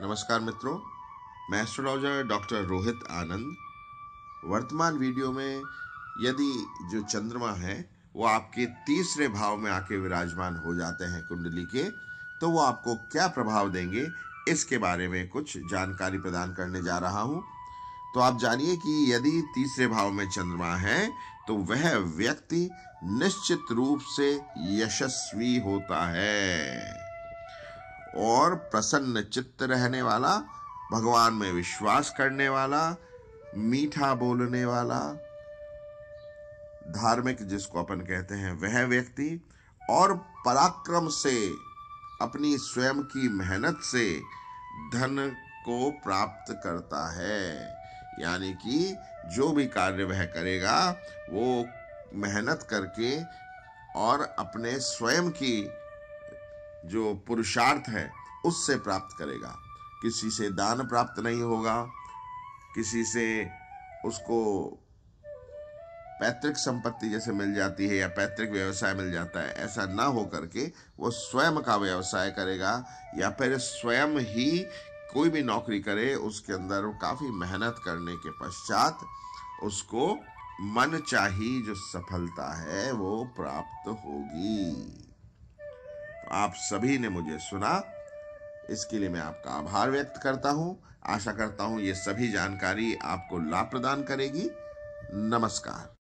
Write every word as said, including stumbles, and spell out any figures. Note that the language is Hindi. नमस्कार मित्रों, मैं एस्ट्रोलॉजर डॉक्टर रोहित आनंद। वर्तमान वीडियो में यदि जो चंद्रमा है वो आपके तीसरे भाव में आके विराजमान हो जाते हैं कुंडली के, तो वो आपको क्या प्रभाव देंगे इसके बारे में कुछ जानकारी प्रदान करने जा रहा हूँ। तो आप जानिए कि यदि तीसरे भाव में चंद्रमा है तो वह व्यक्ति निश्चित रूप से यशस्वी होता है और प्रसन्न चित्त रहने वाला, भगवान में विश्वास करने वाला, मीठा बोलने वाला, धार्मिक जिसको अपन कहते हैं वह व्यक्ति, और पराक्रम से, अपनी स्वयं की मेहनत से धन को प्राप्त करता है। यानी कि जो भी कार्य वह करेगा वो मेहनत करके और अपने स्वयं की जो पुरुषार्थ है उससे प्राप्त करेगा। किसी से दान प्राप्त नहीं होगा, किसी से उसको पैतृक संपत्ति जैसे मिल जाती है या पैतृक व्यवसाय मिल जाता है, ऐसा ना हो करके वो स्वयं का व्यवसाय करेगा या फिर स्वयं ही कोई भी नौकरी करे, उसके अंदर काफ़ी मेहनत करने के पश्चात उसको मन चाही जो सफलता है वो प्राप्त होगी। तो आप सभी ने मुझे सुना, इसके लिए मैं आपका आभार व्यक्त करता हूँ। आशा करता हूँ ये सभी जानकारी आपको लाभ प्रदान करेगी। नमस्कार।